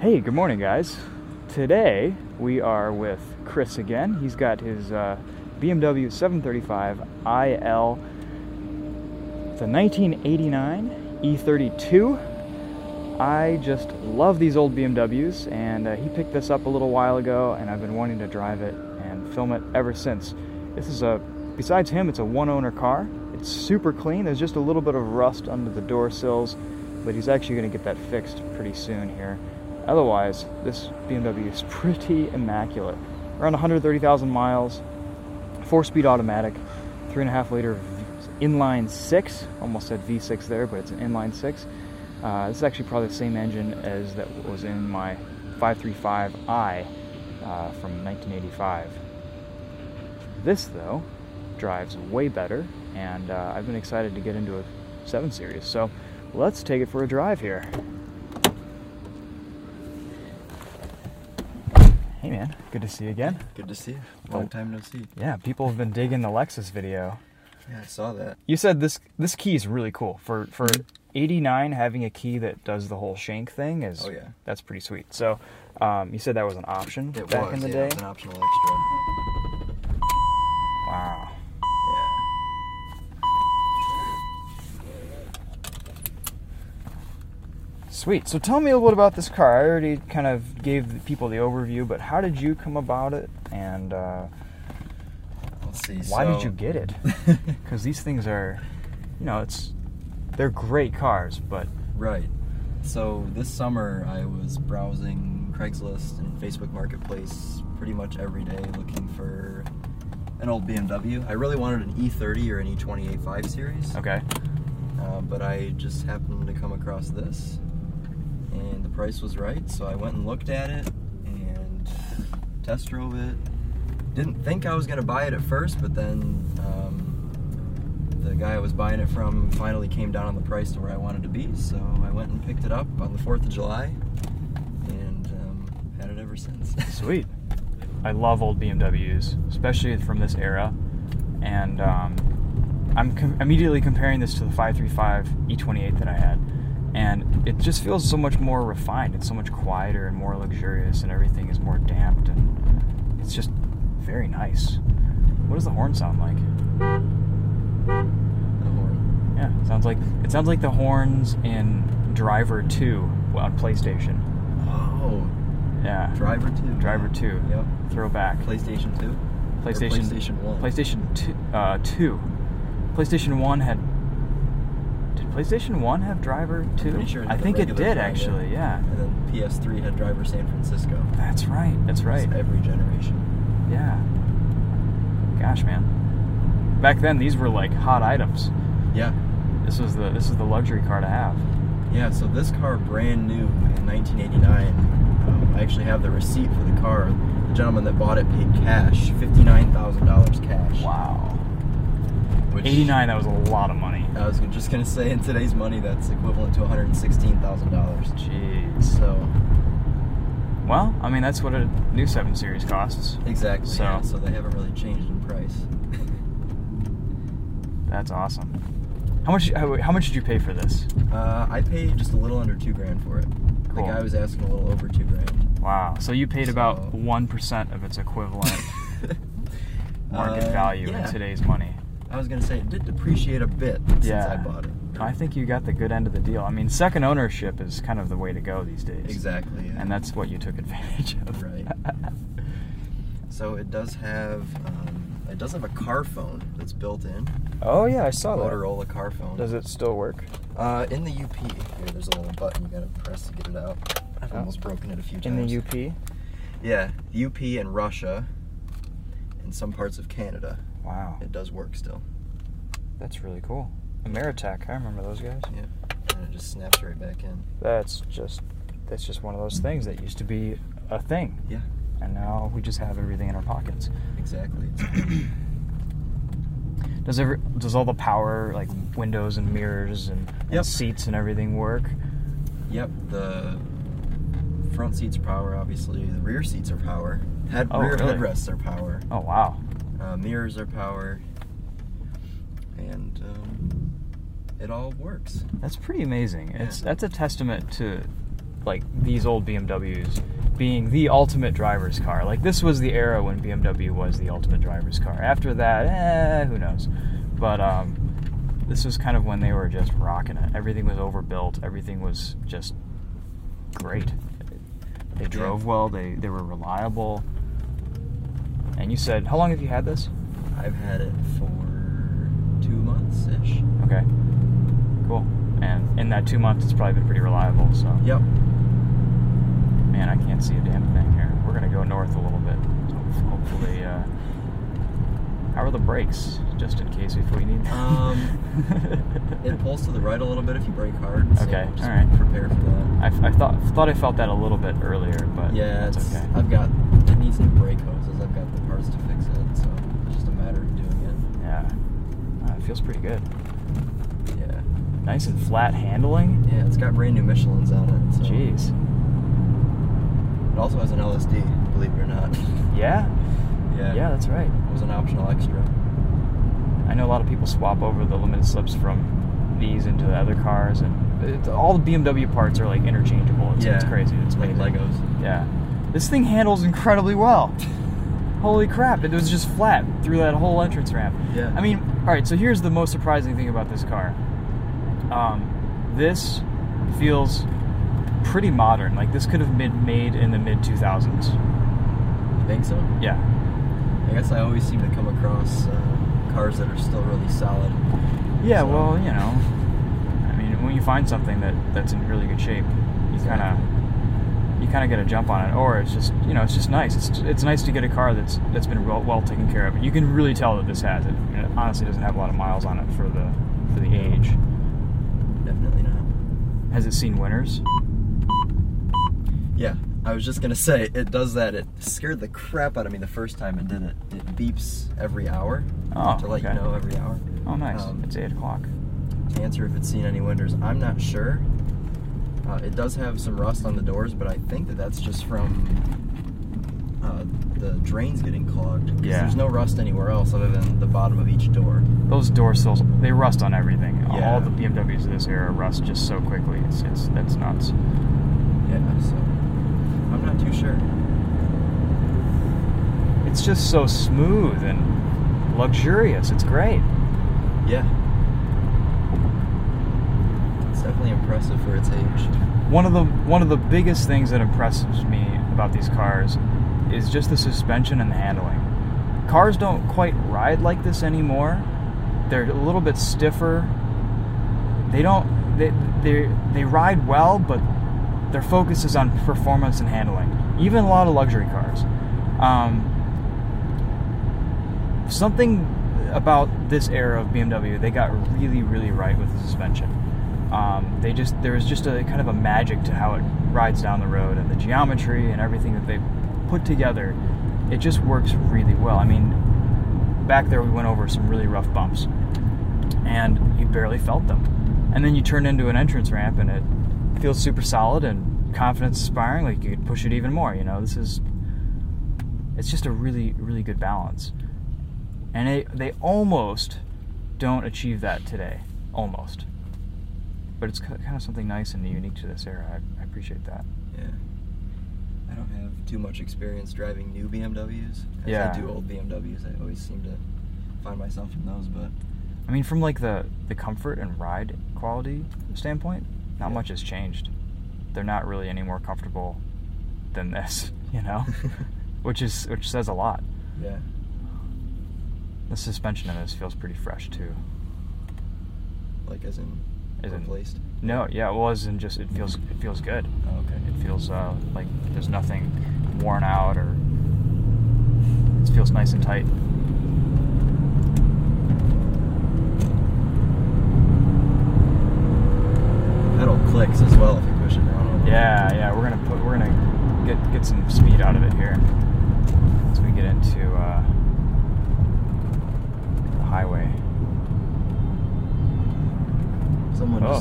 Hey, good morning guys. Today we are with Chris again. He's got his BMW 735iL. It's a 1989 E32. I just love these old BMWs, and he picked this up a little while ago, and I've been wanting to drive it and film it ever since. This is a, besides him, it's a one-owner car. It's super clean. There's just a little bit of rust under the door sills, but he's actually going to get that fixed pretty soon here. Otherwise, this BMW is pretty immaculate. Around 130,000 miles, 4-speed automatic, 3.5 liter inline 6. Almost said V6 there, but it's an inline 6. This is actually probably the same engine as that was in my 535i from 1985. This, though, drives way better, and I've been excited to get into a 7 Series, so let's take it for a drive here. Hey man, good to see you again. Good to see you. Long time no see. Yeah, people have been digging the Lexus video. Yeah, I saw that. You said this key is really cool. For 89, having a key that does the whole shank thing is, oh yeah, that's pretty sweet. So you said that was an option back in the day? It was an optional extra. Wow. Sweet. So tell me a little bit about this car. I already kind of gave the people the overview, but how did you come about it, and let's see, why did you get it? Because these things are, you know, they're great cars, but... Right. So this summer I was browsing Craigslist and Facebook Marketplace pretty much every day looking for an old BMW. I really wanted an E30 or an E28 5 Series. Okay. But I just happened to come across this, and the price was right, so I went and looked at it and test drove it. Didn't think I was going to buy it at first, but then the guy I was buying it from finally came down on the price to where I wanted to be, so I went and picked it up on the 4th of July and had it ever since. Sweet. I love old BMWs, especially from this era, and I'm immediately comparing this to the 535 E28 that I had. And it just feels so much more refined. It's so much quieter and more luxurious, and everything is more damped, and it's just very nice. What does the horn sound like? The horn. Yeah, it sounds like the horns in Driver 2 on PlayStation. Oh. Yeah. Driver 2. Driver 2. Yep. Throwback. PlayStation 2. PlayStation 1. PlayStation 2. PlayStation 1 had... Did PlayStation 1 have Driver 2? Sure, I think it did, actually, yeah. And then PS3 had Driver San Francisco. That's right, that's right. It's every generation. Yeah. Gosh, man. Back then, these were, like, hot items. Yeah. This was the luxury car to have. Yeah, so this car, brand new in 1989. I actually have the receipt for the car. The gentleman that bought it paid cash, $59,000 cash. Wow. Which, 89, that was a lot of money. I was just going to say, in today's money, that's equivalent to $116,000. Jeez. So. Well, I mean, that's what a new 7 Series costs. Exactly, so, yeah, so they haven't really changed in price. That's awesome. How much did you pay for this? I paid just a little under $2,000 for it. Cool. The guy was asking a little over $2,000. Wow, so you paid about 1% of its equivalent market value in today's money. I was going to say, it did depreciate a bit since I bought it. I think you got the good end of the deal. I mean, second ownership is kind of the way to go these days. Exactly, yeah. And that's what you took advantage of. Right. So it does have a car phone that's built in. Oh, yeah, I saw that. Motorola car phone. Does it still work? In the UP. Here, there's a little button you got to press to get it out. I've almost broken it a few times. In the UP? Yeah, UP and Russia and some parts of Canada. Wow. It does work still. That's really cool. Ameritech, I remember those guys. Yeah. And it just snaps right back in. That's just one of those things that used to be a thing. Yeah. And now we just have everything in our pockets. Exactly. Does all the power, like windows and mirrors and seats and everything work? Yep. The front seats are power, obviously. The rear seats are power. Rear headrests are power. Oh, wow. Mirrors are power, and it all works. That's pretty amazing. Yeah. That's a testament to like these old BMWs being the ultimate driver's car. Like, this was the era when BMW was the ultimate driver's car. After that, who knows? But this was kind of when they were just rocking it. Everything was overbuilt. Everything was just great. They drove well. They were reliable. And you said, how long have you had this? I've had it for 2 months-ish. Okay. Cool. And in that 2 months, it's probably been pretty reliable, so. Yep. Man, I can't see a damn thing here. We're going to go north a little bit. So hopefully, how are the brakes, just in case if we need them? It pulls to the right a little bit if you brake hard. So okay, just all right. Prepare for that. I thought I felt that a little bit earlier, but yeah, it's okay. It needs new brake hoses. I've got the parts to fix it, so it's just a matter of doing it. Yeah, it feels pretty good. Yeah, nice and flat handling. Yeah, it's got brand new Michelins on it. So. Jeez. It also has an LSD, believe it or not. Yeah. Yeah, that's right. It was an optional extra. I know a lot of people swap over the limited slips from these into the other cars, and all the BMW parts are like interchangeable. It's crazy. It's like Legos. Yeah, this thing handles incredibly well. Holy crap! It was just flat through that whole entrance ramp. Yeah. I mean, all right. So here's the most surprising thing about this car. This feels pretty modern. Like this could have been made in the mid-2000s. You think so? Yeah. I guess I always seem to come across cars that are still really solid. Yeah, so. Well, you know, I mean, when you find something that's in really good shape, you kind of get a jump on it, or it's just, you know, it's just nice. It's nice to get a car that's been well taken care of. You can really tell that this has it. I mean, it honestly doesn't have a lot of miles on it for the age. Definitely not. Has it seen winters? Yeah. I was just going to say, it does that. It scared the crap out of me the first time it did it. It beeps every hour to let you know every hour. Oh, nice. It's 8 o'clock. To answer if it's seen any winters, I'm not sure. It does have some rust on the doors, but I think that's just from the drains getting clogged. Because there's no rust anywhere else other than the bottom of each door. Those door sills, they rust on everything. Yeah. All the BMWs of this era rust just so quickly. That's nuts. Yeah, so... I'm not too sure. It's just so smooth and luxurious. It's great. Yeah. It's definitely impressive for its age. One of the biggest things that impresses me about these cars is just the suspension and the handling. Cars don't quite ride like this anymore. They're a little bit stiffer. They ride well, but their focus is on performance and handling. Even a lot of luxury cars. Something about this era of BMW, they got really, really right with the suspension. There was just a kind of a magic to how it rides down the road, and the geometry and everything that they put together, it just works really well. I mean, back there we went over some really rough bumps, and you barely felt them. And then you turn into an entrance ramp, and it feels super solid and confidence inspiring. Like you could push it even more, you know. It's just a really, really good balance. And they almost don't achieve that today. Almost. But it's kind of something nice and unique to this era. I appreciate that. Yeah. I don't have too much experience driving new BMWs. I do old BMWs. I always seem to find myself in those, but... I mean, from like the comfort and ride quality standpoint, not much has changed. They're not really any more comfortable than this, you know? which says a lot. Yeah. The suspension in this feels pretty fresh too. Like as in replaced? No, yeah, well as in just it feels good. Oh, okay. It feels like there's nothing worn out, or it feels nice and tight. Clicks as well if you push it down. Yeah, we're gonna get some speed out of it here as we get into the highway.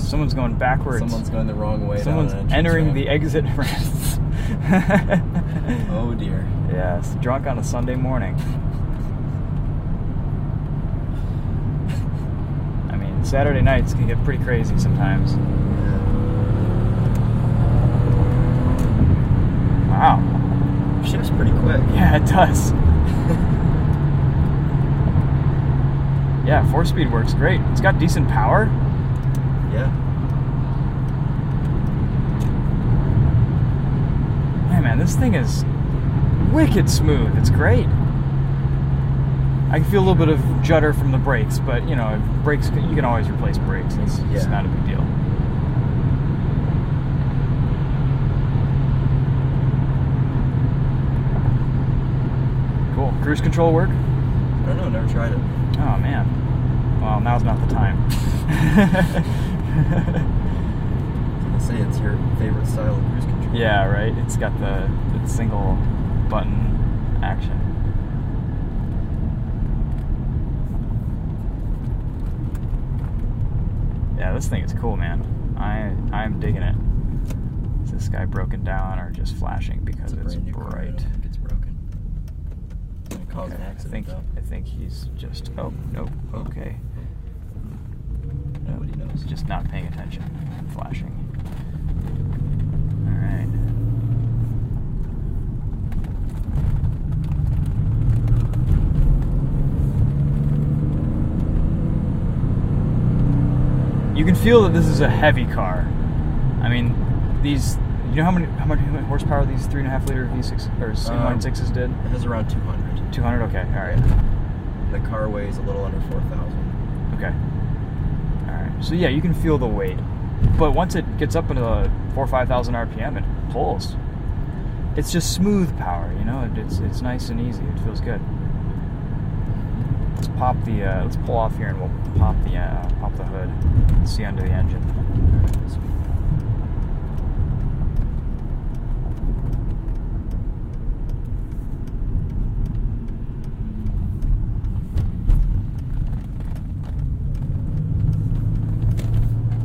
Someone's going backwards. Someone's going the wrong way. Someone's entering the exit ramp. Oh dear. Yes, drunk on a Sunday morning. I mean, Saturday nights can get pretty crazy sometimes. pretty quick. Yeah, it does. Yeah, 4-speed works great. It's got decent power. Yeah. Hey, man, this thing is wicked smooth. It's great. I can feel a little bit of judder from the brakes, but, you know, brakes, you can always replace brakes. It's not a big deal. Cool. Cruise control work? I don't know. Never tried it. Oh, man. Well, now's not the time. I'll say it's your favorite style of cruise control. Yeah, right? It's got the single button action. Yeah, this thing is cool, man. I'm digging it. Is this guy broken down or just flashing because it's bright? It's broken. Okay, an accident, I think he's just. Oh no. Okay. Nobody knows. Just not paying attention. Flashing. All right. You can feel that this is a heavy car. I mean, these. You know how much horsepower these 3.5-liter V6 or C1.6s did? It has around 200. 200. Okay. All right. The car weighs a little under 4,000. Okay. All right. So yeah, you can feel the weight, but once it gets up into the 4,000 or 5,000 RPM, it pulls. It's just smooth power. You know, it's nice and easy. It feels good. Let's pop the. Let's pull off here and we'll pop the hood. And see under the engine.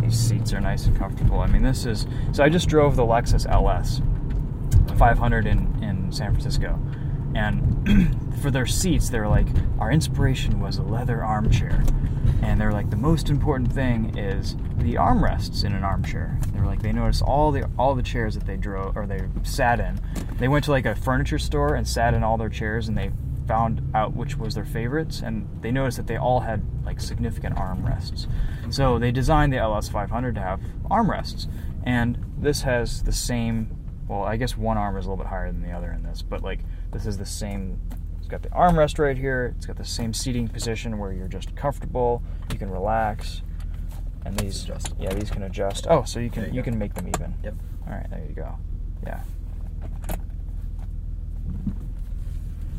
These seats are nice and comfortable. I mean, this is. So I just drove the Lexus LS 500 in San Francisco, and. For their seats, they were like, our inspiration was a leather armchair. And they were like, the most important thing is the armrests in an armchair. They were like, they noticed all the chairs that they drove or they sat in. They went to like a furniture store and sat in all their chairs, and they found out which was their favorites, and they noticed that they all had like significant armrests. So they designed the LS500 to have armrests, and this has the same. Well, I guess one arm is a little bit higher than the other in this, but like this is the same. It's got the armrest right here. It's got the same seating position where you're just comfortable. You can relax, and these adjustable. Yeah, these can adjust. Oh, so you can make them even. Yep. All right, there you go. Yeah.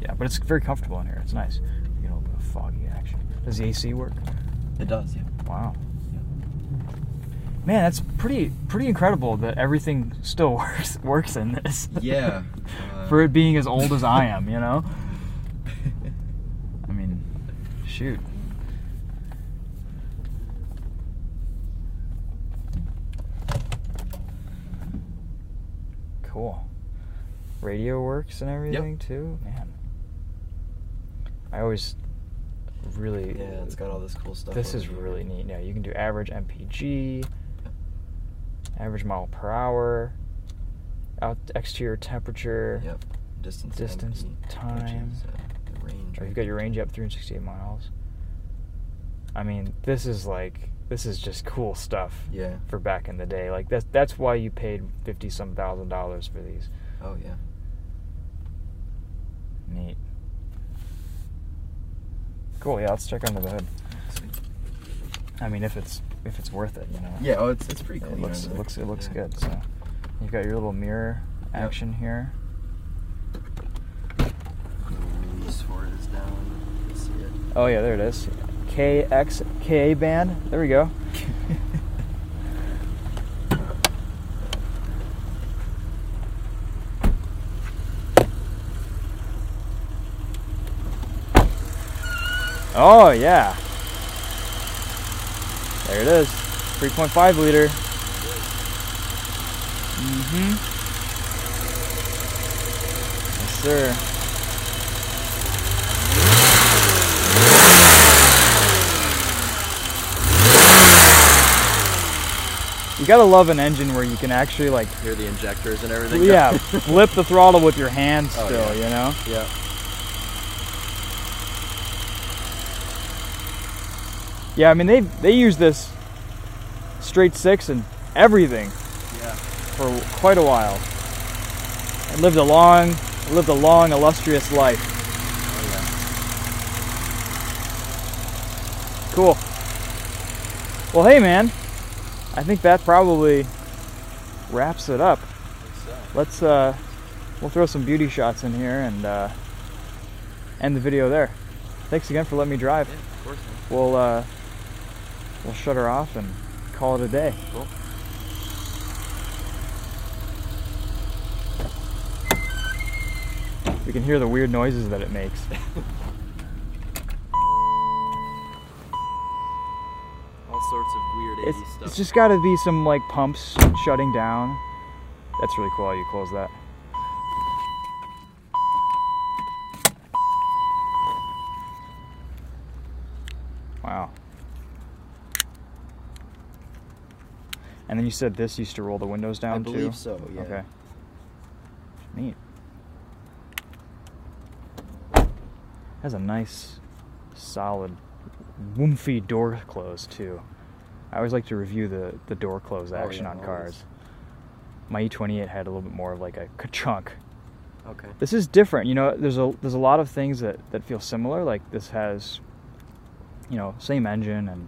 Yeah, but it's very comfortable in here. It's nice. You get a little bit of foggy action. Does the AC work? It does. Yeah. Wow. Yeah. Man, that's pretty incredible that everything still works in this. Yeah. For it being as old as I am, you know. Shoot. Cool. Radio works and everything too? Man. I always really... Yeah, it's got all this cool stuff. This is really neat. Yeah, you can do average MPG, average mile per hour, exterior temperature, distance time. Or you've got your range up 368 miles. I mean, this is just cool stuff. Yeah. For back in the day, like that's why you paid $50,000 for these. Oh yeah. Neat. Cool. Yeah, let's check under the hood. Sweet. I mean, if it's worth it, you know. Yeah. Oh, it's pretty cool. It looks good. So you've got your little mirror action here. Oh yeah, there it is. KXKA band. There we go. Oh yeah. There it is. 3.5 liter. Mm-hmm. Yes, sir. You gotta love an engine where you can actually like hear the injectors and everything. Yeah, flip the throttle with your hands still, yeah. You know? Yeah. Yeah, I mean they use this straight six and everything. Yeah. For quite a while. I lived a long, illustrious life. Oh yeah. Cool. Well, hey man, I think that probably wraps it up. I think so. Let's we'll throw some beauty shots in here and end the video there. Thanks again for letting me drive. Yeah, of course, man. We'll shut her off and call it a day. Cool. We can hear the weird noises that it makes. All sorts of weird 80s stuff. It's just got to be some like pumps shutting down. That's really cool how you close that. Wow. And then you said this used to roll the windows down too? I believe so, yeah. Okay. Neat. Has a nice, solid, woomfy door close too. I always like to review the door close action on cars. My E28 had a little bit more of like a ka-chunk. Okay. This is different. You know, there's a lot of things that feel similar. Like this has, you know, same engine and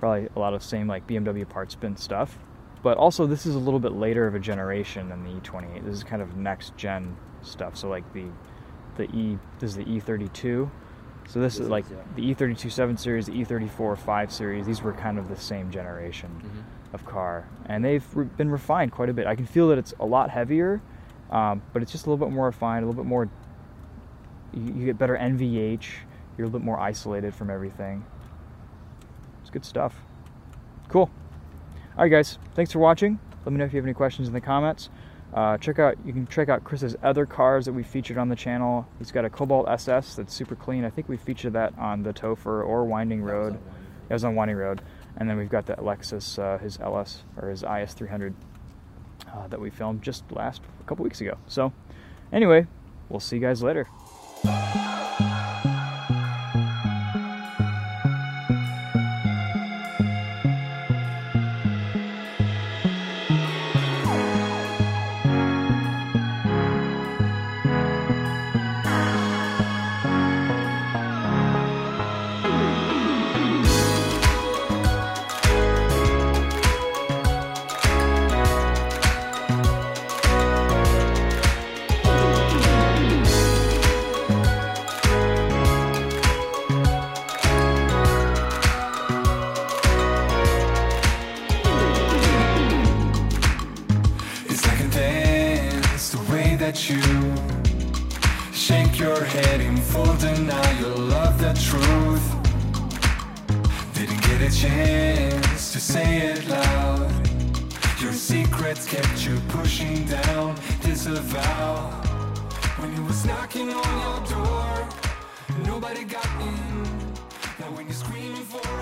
probably a lot of same like BMW part spin stuff. But also this is a little bit later of a generation than the E28. This is kind of next gen stuff. So like this is the E32, so this is like the E32 7 series, the E34 5 series. These were kind of the same generation of car, and they've been refined quite a bit. I can feel that it's a lot heavier, but it's just a little bit more refined, a little bit more. You get better NVH. You're a little bit more isolated from everything. It's good stuff. Cool. All right, guys. Thanks for watching. Let me know if you have any questions in the comments. You can check out Chris's other cars that we featured on the channel. He's got a Cobalt SS that's super clean. I think we featured that on the Topher or Winding Road. It was on Winding Road. And then we've got that Lexus, his LS or his IS300 that we filmed just a couple weeks ago. So anyway, we'll see you guys later. You shake your head in full denial of the truth. Didn't get a chance to say it loud. Your secrets kept you pushing down. Disavow. When it was knocking on your door, nobody got in. Now when you're screaming for